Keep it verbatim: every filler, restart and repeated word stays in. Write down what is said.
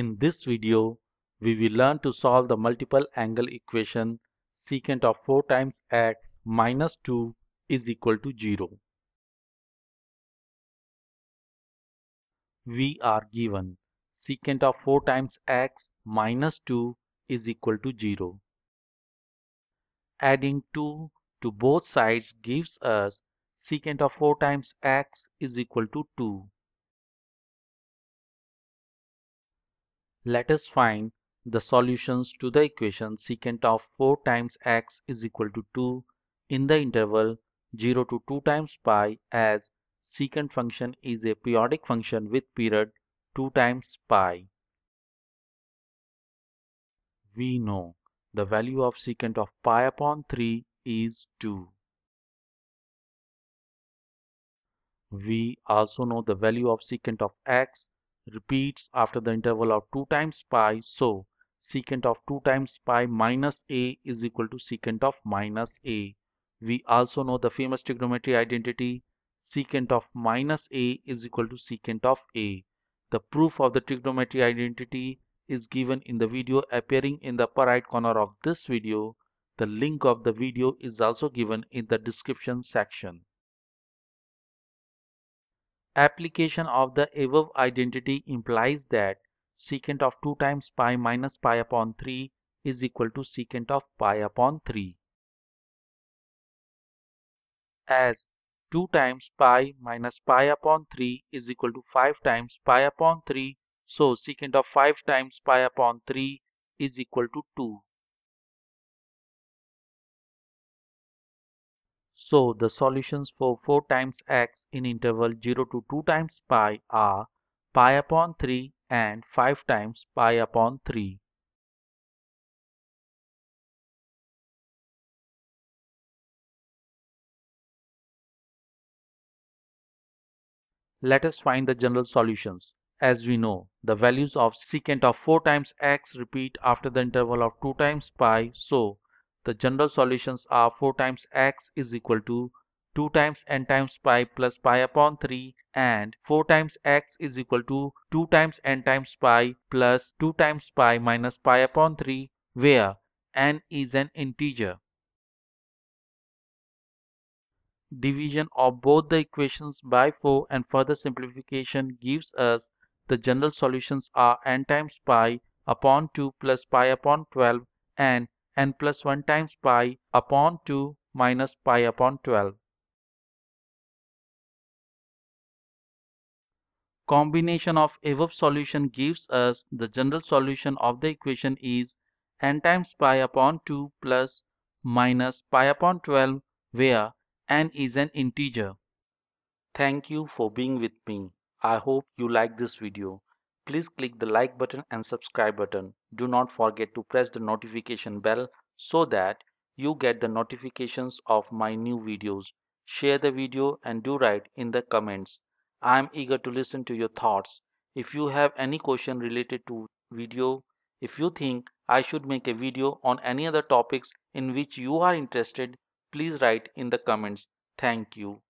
In this video, we will learn to solve the multiple angle equation secant of four times x minus two is equal to zero. We are given secant of four times x minus two is equal to zero. Adding two to both sides gives us secant of four times x is equal to two. Let us find the solutions to the equation secant of four times x is equal to two in the interval zero to two times pi, as secant function is a periodic function with period two times pi. We know the value of secant of pi upon three is two. We also know the value of secant of x repeats after the interval of two times pi, so secant of two times pi minus a is equal to secant of minus a. We also know the famous trigonometry identity secant of minus a is equal to secant of a. The proof of the trigonometry identity is given in the video appearing in the upper right corner of this video. The link of the video is also given in the description section. Application of the above identity implies that secant of two times pi minus pi upon three is equal to secant of pi upon three. As two times pi minus pi upon three is equal to five times pi upon three, so secant of five times pi upon three is equal to two. So the solutions for four times x in interval zero to two times pi are pi upon three and five times pi upon three. Let us find the general solutions. As we know, the values of secant of four times x repeat after the interval of two times pi, so the general solutions are four times x is equal to two times n times pi plus pi upon three, and four times x is equal to two times n times pi plus two times pi minus pi upon three, where n is an integer. Division of both the equations by four and further simplification gives us the general solutions are n times pi upon two plus pi upon twelve and n plus one times pi upon two minus pi upon twelve. Combination of above solution gives us the general solution of the equation is n times pi upon two plus minus pi upon twelve, where n is an integer. Thank you for being with me. I hope you like this video. Please click the like button and subscribe button. Do not forget to press the notification bell so that you get the notifications of my new videos. Share the video and do write in the comments. I am eager to listen to your thoughts. If you have any question related to video, if you think I should make a video on any other topics in which you are interested, please write in the comments. Thank you.